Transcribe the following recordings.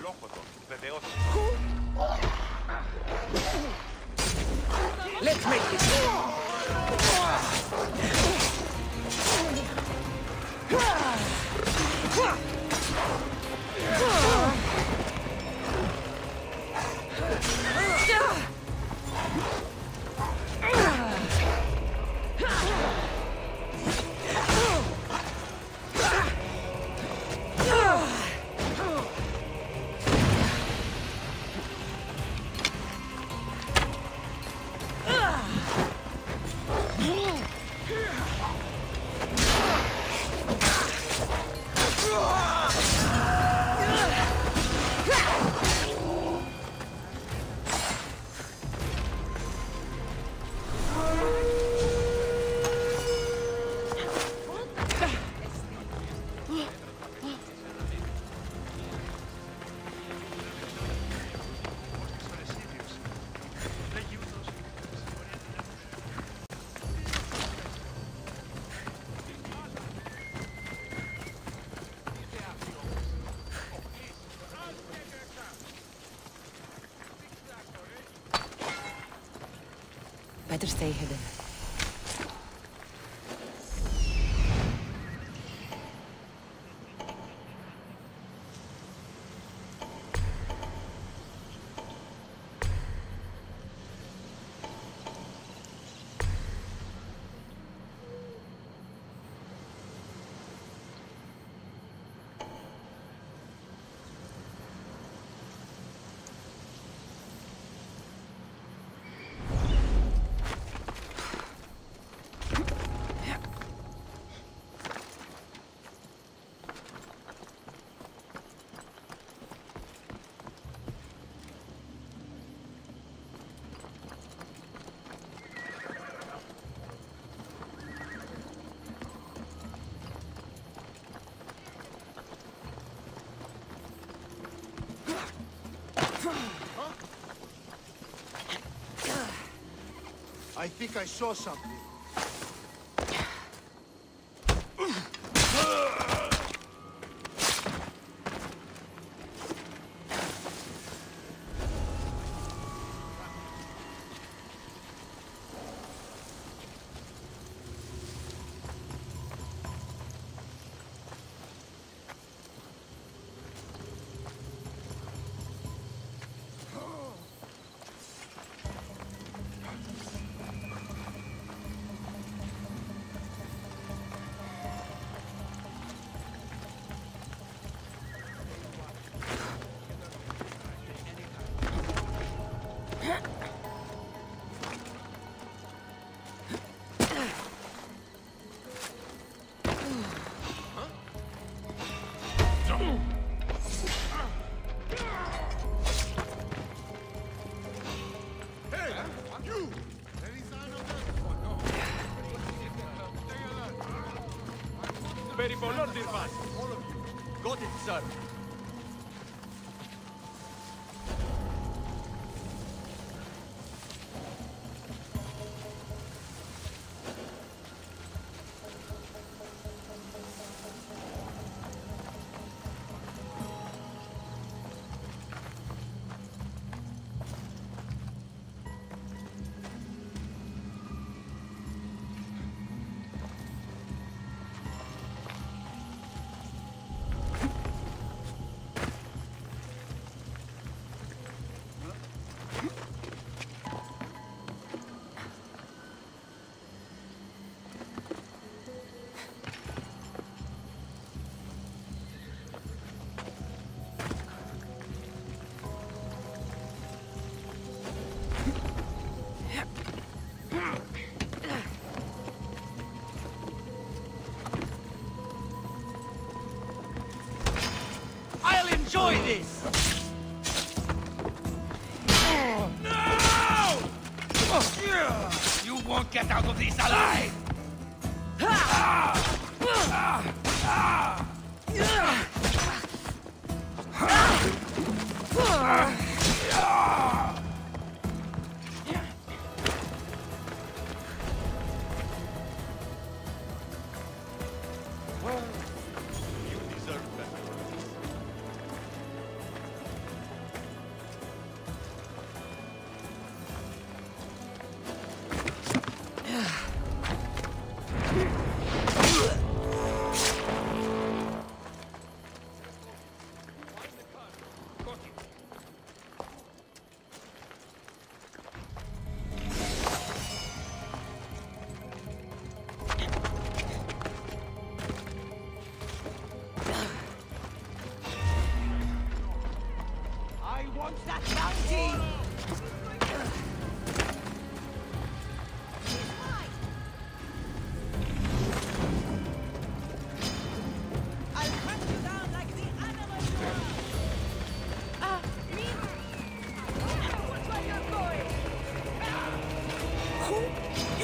הלוך אותו, ובראות אותו. Let's make it. Better stay hidden. I think I saw something. All of you. Got it, sir. Enjoy this! No! You won't get out of this alive!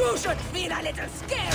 You should feel a little scared!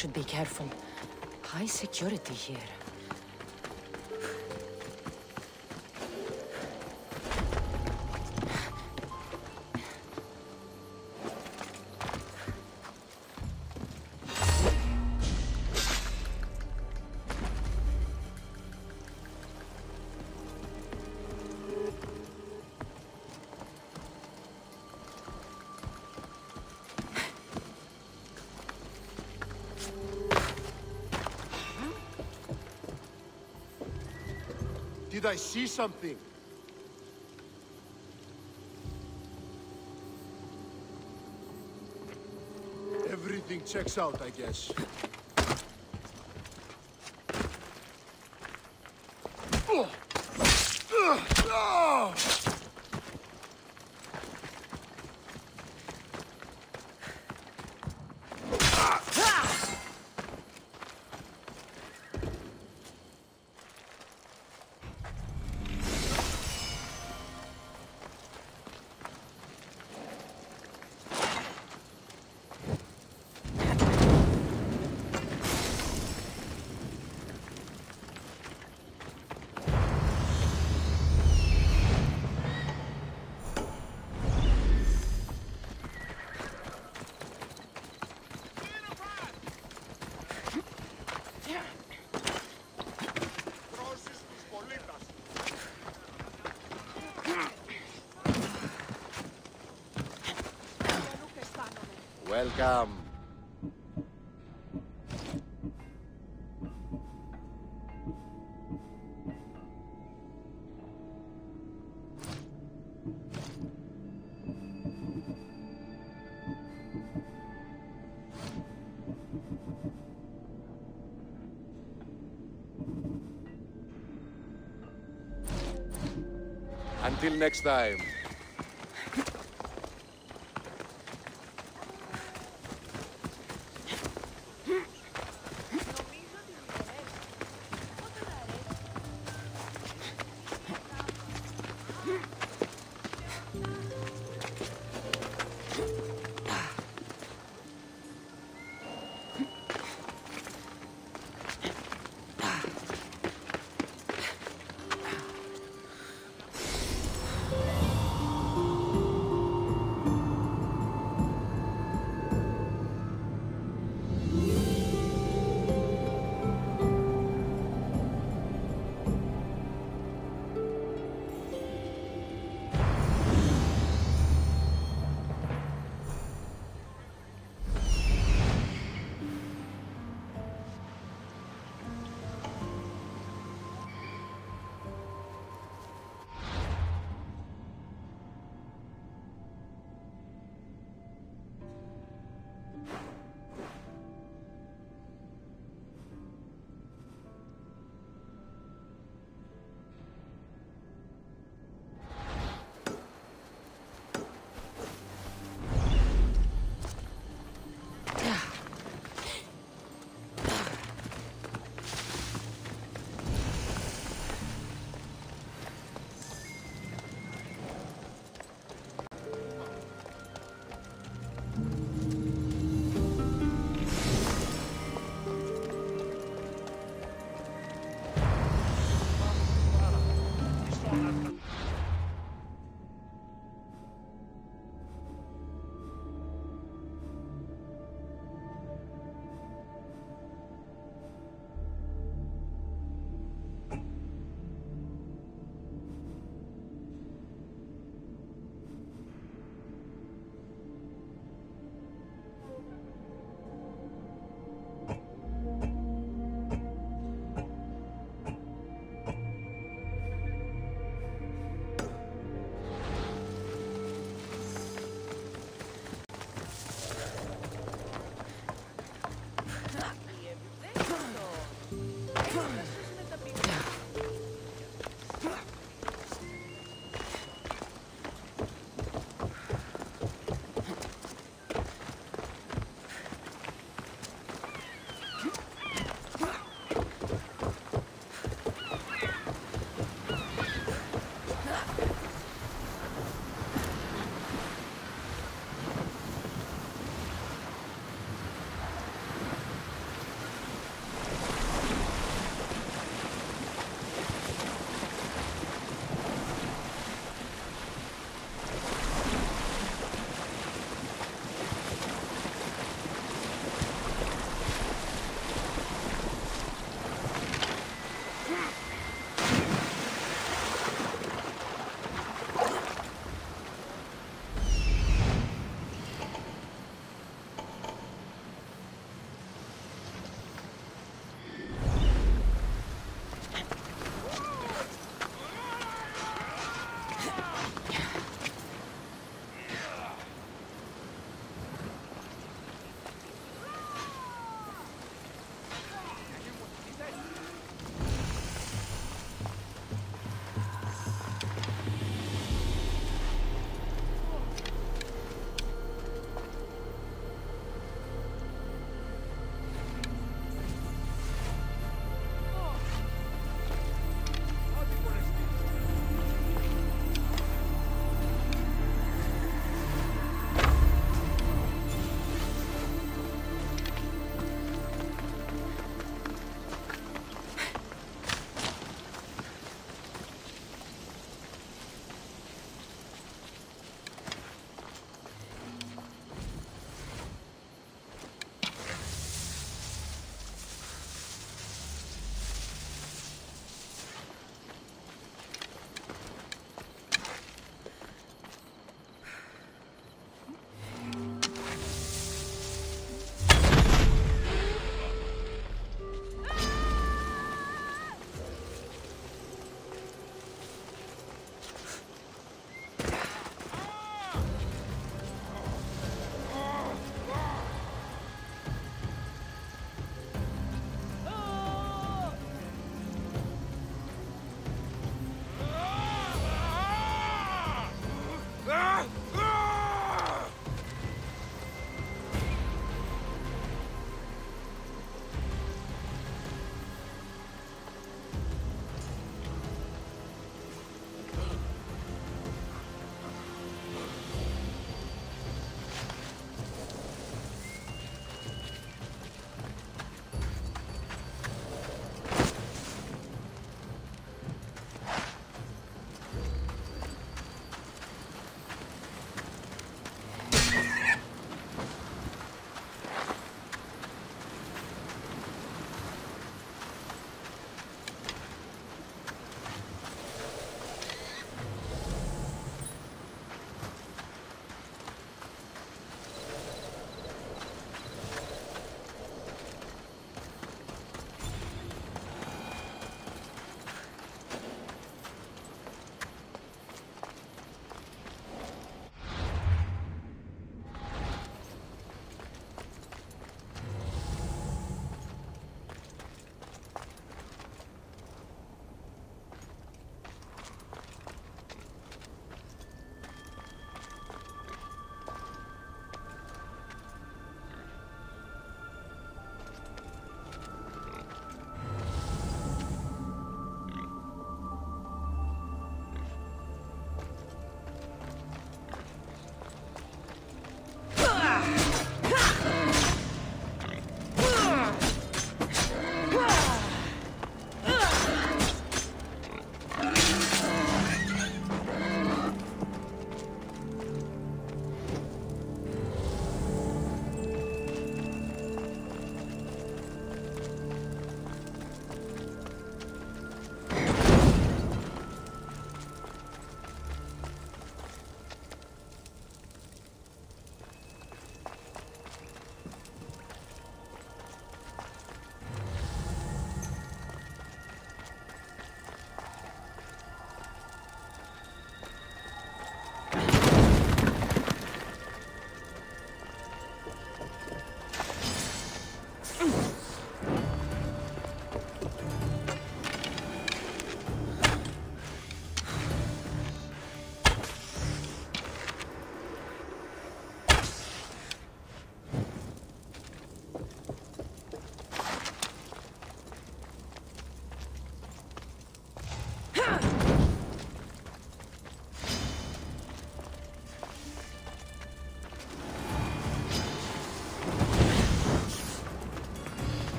Should be careful. High security here. Did I see something? Everything checks out, I guess. Welcome. Until next time.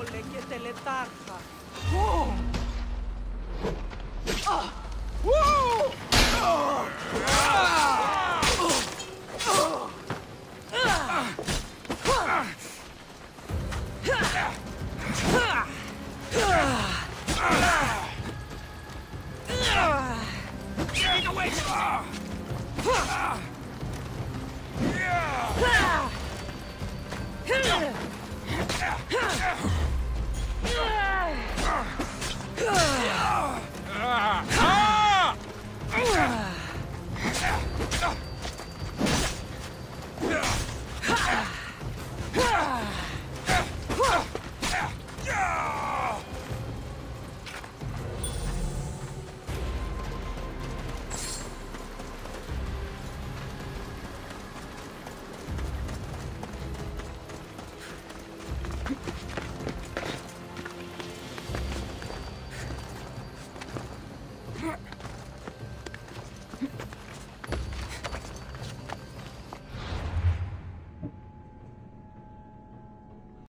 άβολε και τελετάρχα. Take away! Ah!